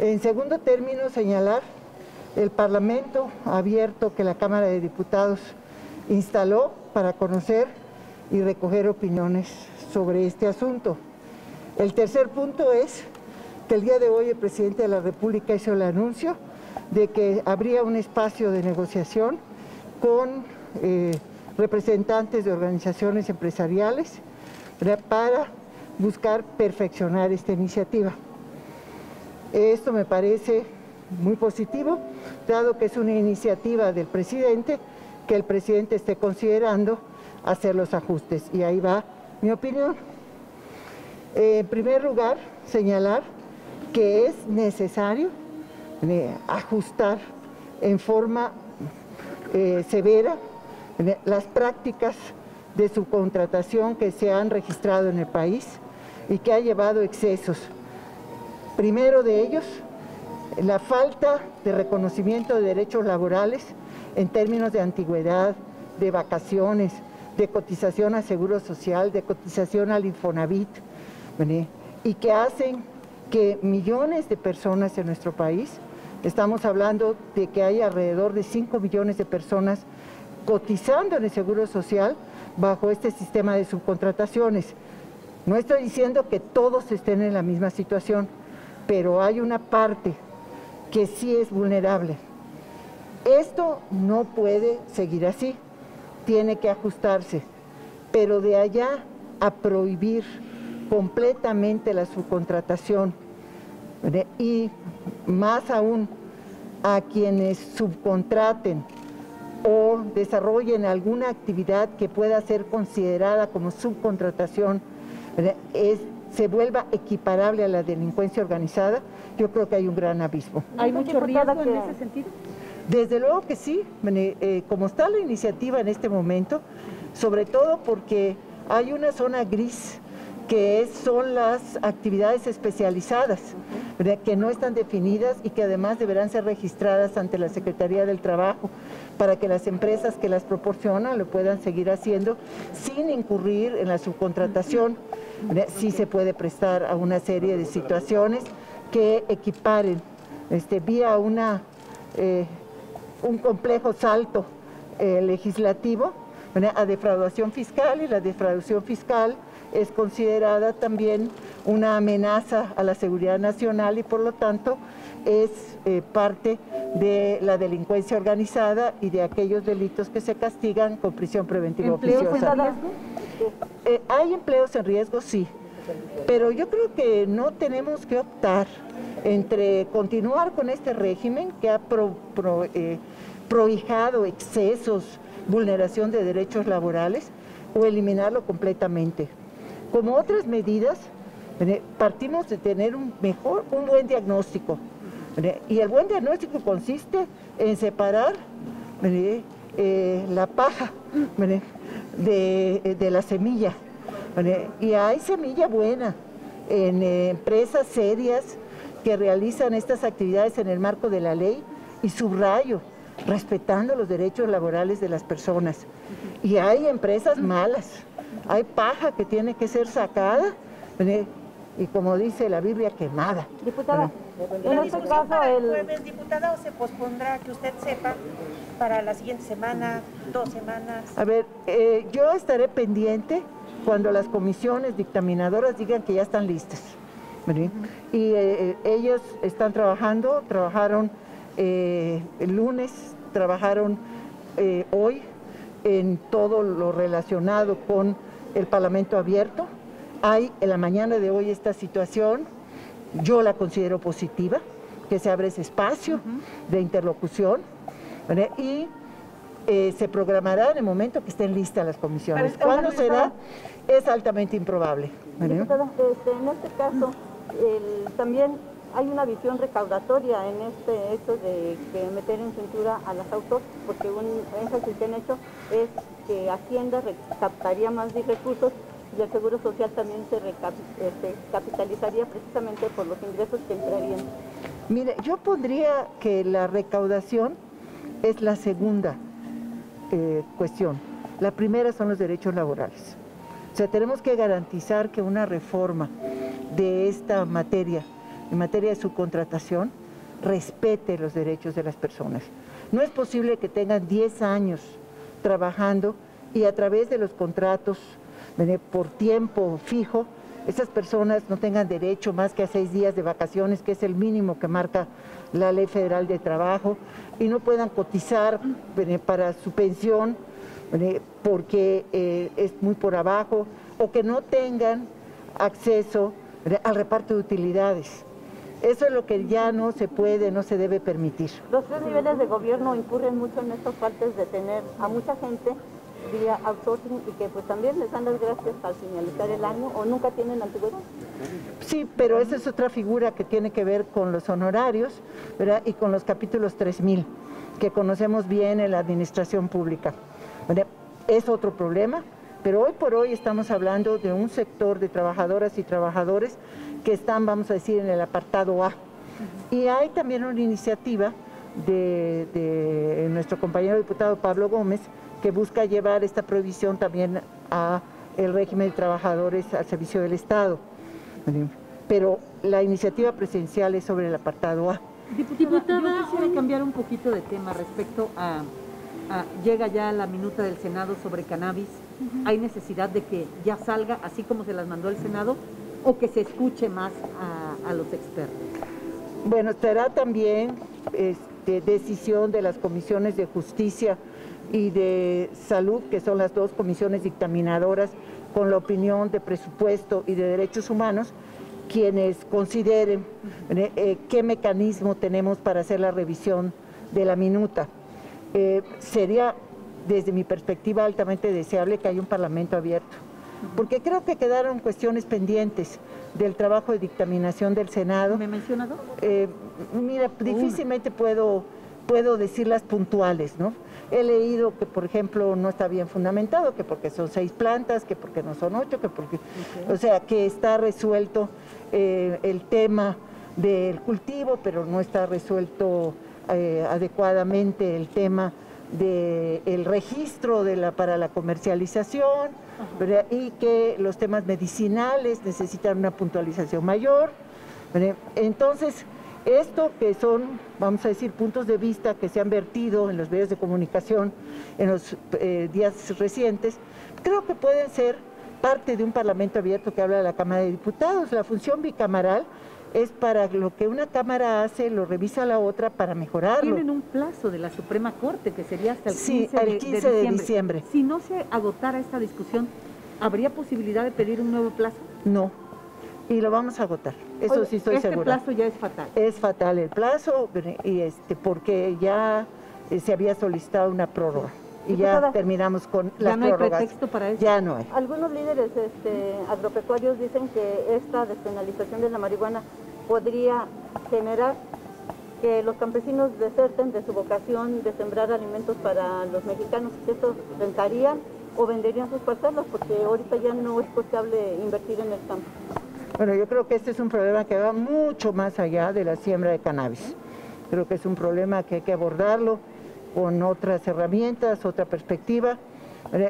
En segundo término, señalar el Parlamento abierto que la Cámara de Diputados instaló para conocer y recoger opiniones sobre este asunto. El tercer punto es que el día de hoy el presidente de la República hizo el anuncio de que habría un espacio de negociación con representantes de organizaciones empresariales para buscar perfeccionar esta iniciativa. Esto me parece muy positivo, dado que es una iniciativa del presidente, que el presidente esté considerando hacer los ajustes. Y ahí va mi opinión. En primer lugar, señalar que es necesario ajustar en forma severa las prácticas de subcontratación que se han registrado en el país y que ha llevado excesos. Primero de ellos, la falta de reconocimiento de derechos laborales en términos de antigüedad, de vacaciones, de cotización a Seguro Social, de cotización al Infonavit, y que hacen que millones de personas en nuestro país, estamos hablando de que hay alrededor de 5 millones de personas cotizando en el Seguro Social bajo este sistema de subcontrataciones. No estoy diciendo que todos estén en la misma situación, pero hay una parte que sí es vulnerable. Esto no puede seguir así, tiene que ajustarse, pero de allá a prohibir completamente la subcontratación y más aún a quienes subcontraten o desarrollen alguna actividad que pueda ser considerada como subcontratación, se vuelva equiparable a la delincuencia organizada, yo creo que hay un gran abismo. ¿Hay mucho riesgo en ese sentido? Desde luego que sí, como está la iniciativa en este momento, sobre todo porque hay una zona gris que son las actividades especializadas, que no están definidas y que además deberán ser registradas ante la Secretaría del Trabajo para que las empresas que las proporcionan lo puedan seguir haciendo sin incurrir en la subcontratación. Sí se puede prestar a una serie de situaciones que equiparen vía un complejo salto legislativo a defraudación fiscal, y la defraudación fiscal es considerada también una amenaza a la seguridad nacional y por lo tanto es parte de la delincuencia organizada y de aquellos delitos que se castigan con prisión preventiva oficiosa. ¿Hay empleos en riesgo? Sí, pero yo creo que no tenemos que optar entre continuar con este régimen que ha prohijado excesos, vulneración de derechos laborales, o eliminarlo completamente. Como otras medidas, partimos de tener un buen diagnóstico. Y el buen diagnóstico consiste en separar la paja de la semilla. Y hay semilla buena en empresas serias que realizan estas actividades en el marco de la ley, y subrayo, respetando los derechos laborales de las personas. Y hay empresas malas, hay paja que tiene que ser sacada y, como dice la Biblia, quemada. Diputada, en este caso el diputado se pospondrá, que usted sepa, para la siguiente semana, 2 semanas. A ver, yo estaré pendiente cuando las comisiones dictaminadoras digan que ya están listas. Y ellos están trabajando, trabajaron el lunes, trabajaron hoy en todo lo relacionado con el Parlamento abierto. Hay en la mañana de hoy esta situación, yo la considero positiva, que se abre ese espacio de interlocución, y se programará en el momento que estén listas las comisiones. ¿Cuándo será? Es altamente improbable. Diputada, en este caso, también hay una visión recaudatoria en este hecho de meter en cintura a las autos, porque un énfasis que han hecho es que Hacienda recaptaría más recursos y el Seguro Social también se capitalizaría precisamente por los ingresos que entrarían. Mire, yo pondría que la recaudación es la segunda cuestión. La primera son los derechos laborales. O sea, tenemos que garantizar que una reforma de esta materia en materia de subcontratación respete los derechos de las personas. No es posible que tengan 10 años trabajando y a través de los contratos por tiempo fijo, esas personas no tengan derecho más que a 6 días de vacaciones, que es el mínimo que marca la Ley Federal de Trabajo, y no puedan cotizar para su pensión porque es muy por abajo, o que no tengan acceso al reparto de utilidades. Eso es lo que ya no se puede, no se debe permitir. Los tres niveles de gobierno incurren mucho en estas partes de tener a mucha gente vía outsourcing y que pues también les dan las gracias al finalizar el año o nunca tienen antigüedad. Sí, pero esa es otra figura que tiene que ver con los honorarios, ¿verdad? Y con los capítulos 3000 que conocemos bien en la administración pública. Es otro problema, pero hoy por hoy estamos hablando de un sector de trabajadoras y trabajadores que están, vamos a decir, en el apartado A. Y hay también una iniciativa de nuestro compañero diputado Pablo Gómez que busca llevar esta prohibición también al régimen de trabajadores al servicio del Estado. Pero la iniciativa presidencial es sobre el apartado A. Diputada, yo quisiera cambiar un poquito de tema respecto a... llega ya la minuta del Senado sobre cannabis. ¿Hay necesidad de que ya salga así como se las mandó el Senado o que se escuche más a los expertos? Bueno, será también decisión de las comisiones de Justicia y de Salud, que son las dos comisiones dictaminadoras con la opinión de Presupuesto y de Derechos Humanos, quienes consideren qué mecanismo tenemos para hacer la revisión de la minuta. Sería, desde mi perspectiva, altamente deseable que haya un parlamento abierto, porque creo que quedaron cuestiones pendientes del trabajo de dictaminación del Senado. ¿Me menciona dos? Mira, difícilmente puedo decirlas puntuales, ¿no? He leído que, por ejemplo, no está bien fundamentado, que porque son 6 plantas, que porque no son 8, que porque... Okay. O sea, que está resuelto el tema del cultivo, pero no está resuelto... adecuadamente el tema del registro para la comercialización, ¿verdad? Y que los temas medicinales necesitan una puntualización mayor, ¿verdad? Entonces, esto que son, vamos a decir, puntos de vista que se han vertido en los medios de comunicación en los días recientes, creo que pueden ser parte de un parlamento abierto que habla de la Cámara de Diputados. La función bicameral es para lo que una Cámara hace, lo revisa la otra para mejorarlo. Tienen un plazo de la Suprema Corte que sería hasta el 15 de diciembre. Si no se agotara esta discusión, ¿habría posibilidad de pedir un nuevo plazo? No, y lo vamos a agotar, eso. Oye, sí, estoy segura. Este plazo ya es fatal. Es fatal el plazo, y porque ya se había solicitado una prórroga. Y ya terminamos con las prórrogas. Ya no hay pretexto para eso. Ya no hay. Algunos líderes agropecuarios dicen que esta despenalización de la marihuana podría generar que los campesinos deserten de su vocación de sembrar alimentos para los mexicanos. ¿Estos rentarían o venderían sus parcelas? Porque ahorita ya no es posible invertir en el campo. Bueno, yo creo que este es un problema que va mucho más allá de la siembra de cannabis. Creo que es un problema que hay que abordarlo con otras herramientas, otra perspectiva,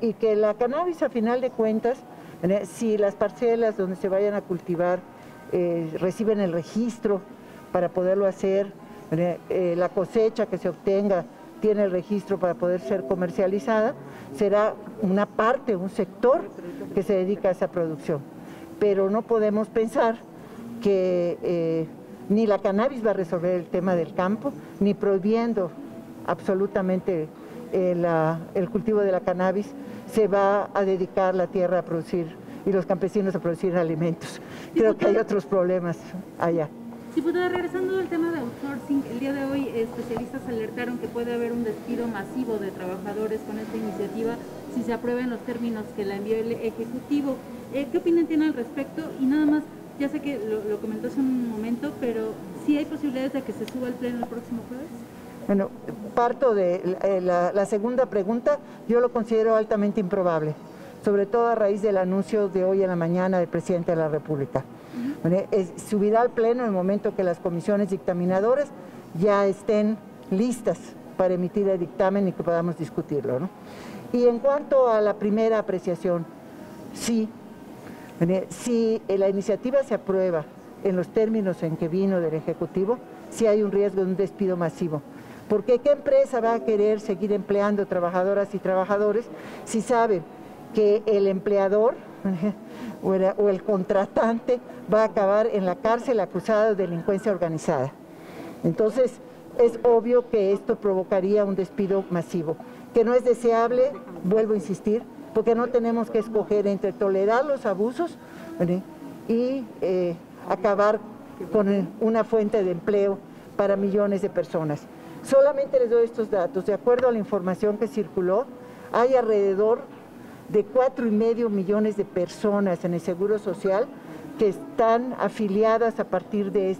y que la cannabis, a final de cuentas, si las parcelas donde se vayan a cultivar reciben el registro para poderlo hacer, la cosecha que se obtenga tiene el registro para poder ser comercializada, será una parte, un sector que se dedica a esa producción. Pero no podemos pensar que ni la cannabis va a resolver el tema del campo, ni prohibiendo absolutamente el cultivo de la cannabis, se va a dedicar la tierra a producir y los campesinos a producir alimentos. Creo que hay otros problemas allá. Diputada, regresando al tema de outsourcing, el día de hoy especialistas alertaron que puede haber un despido masivo de trabajadores con esta iniciativa si se aprueban los términos que la envió el Ejecutivo. ¿Qué opinión tiene al respecto? Y nada más, ya sé que lo comentó hace un momento, pero ¿sí hay posibilidades de que se suba al pleno el próximo jueves? Bueno, parto de la segunda pregunta, yo lo considero altamente improbable, sobre todo a raíz del anuncio de hoy en la mañana del presidente de la República. Subirá al pleno en el momento que las comisiones dictaminadoras ya estén listas para emitir el dictamen y que podamos discutirlo, ¿no? Y en cuanto a la primera apreciación, sí, si la iniciativa se aprueba en los términos en que vino del Ejecutivo, sí hay un riesgo de un despido masivo. Porque ¿qué empresa va a querer seguir empleando trabajadoras y trabajadores si sabe que el empleador o el contratante va a acabar en la cárcel acusado de delincuencia organizada? Entonces, es obvio que esto provocaría un despido masivo, que no es deseable, vuelvo a insistir, porque no tenemos que escoger entre tolerar los abusos y acabar con una fuente de empleo para millones de personas. Solamente les doy estos datos. De acuerdo a la información que circuló, hay alrededor de 4,5 millones de personas en el Seguro Social que están afiliadas a partir de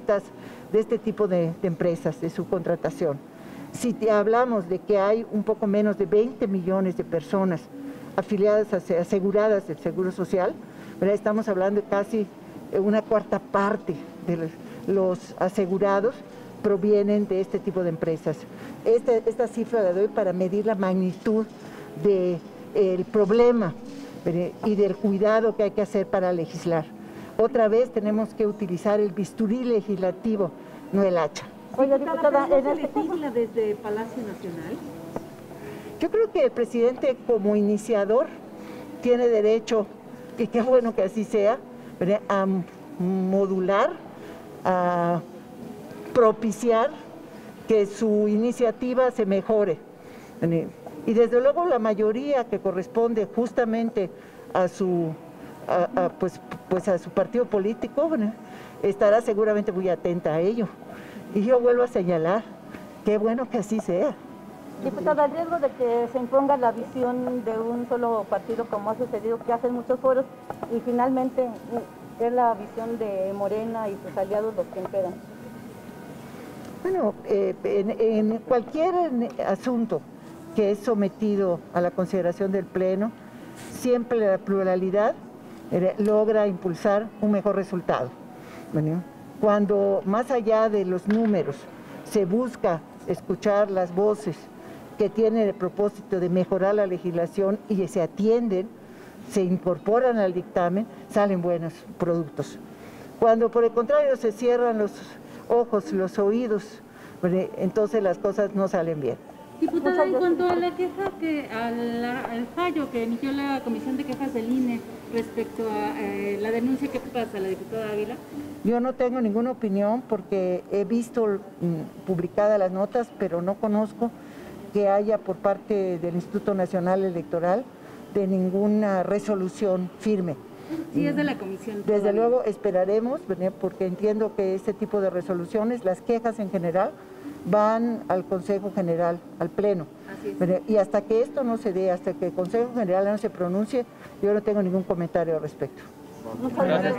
este tipo de empresas, de su contratación. Si hablamos de que hay un poco menos de 20 millones de personas afiliadas, aseguradas del Seguro Social, ¿verdad? Estamos hablando de casi una cuarta parte de los asegurados provienen de este tipo de empresas. Esta cifra la doy para medir la magnitud del problema y del cuidado que hay que hacer para legislar. Otra vez tenemos que utilizar el bisturí legislativo, no el hacha. Oiga, diputada, ¿es legisla desde Palacio Nacional? Yo creo que el presidente, como iniciador, tiene derecho, y qué bueno que así sea, a modular, a propiciar que su iniciativa se mejore. Y desde luego la mayoría que corresponde justamente a su a su partido político, bueno, estará seguramente muy atenta a ello. Y yo vuelvo a señalar, qué bueno que así sea. Diputada, el riesgo de que se imponga la visión de un solo partido, como ha sucedido, que hacen muchos foros, y finalmente es la visión de Morena y sus aliados los que imperan. Bueno, en cualquier asunto que es sometido a la consideración del Pleno, siempre la pluralidad logra impulsar un mejor resultado. Cuando más allá de los números se busca escuchar las voces que tienen el propósito de mejorar la legislación y se atienden, se incorporan al dictamen, salen buenos productos. Cuando por el contrario se cierran los ojos, los oídos, entonces las cosas no salen bien. Diputada, en cuanto a la queja al fallo que emitió la Comisión de Quejas del INE respecto a la denuncia, ¿qué pasa, la diputada Ávila? Yo no tengo ninguna opinión porque he visto publicadas las notas, pero no conozco que haya por parte del Instituto Nacional Electoral de ninguna resolución firme. Sí, es de la comisión. Desde luego esperaremos, porque entiendo que este tipo de resoluciones, las quejas en general, van al Consejo General, al Pleno. Así es. Y hasta que esto no se dé, hasta que el Consejo General no se pronuncie, yo no tengo ningún comentario al respecto. Gracias.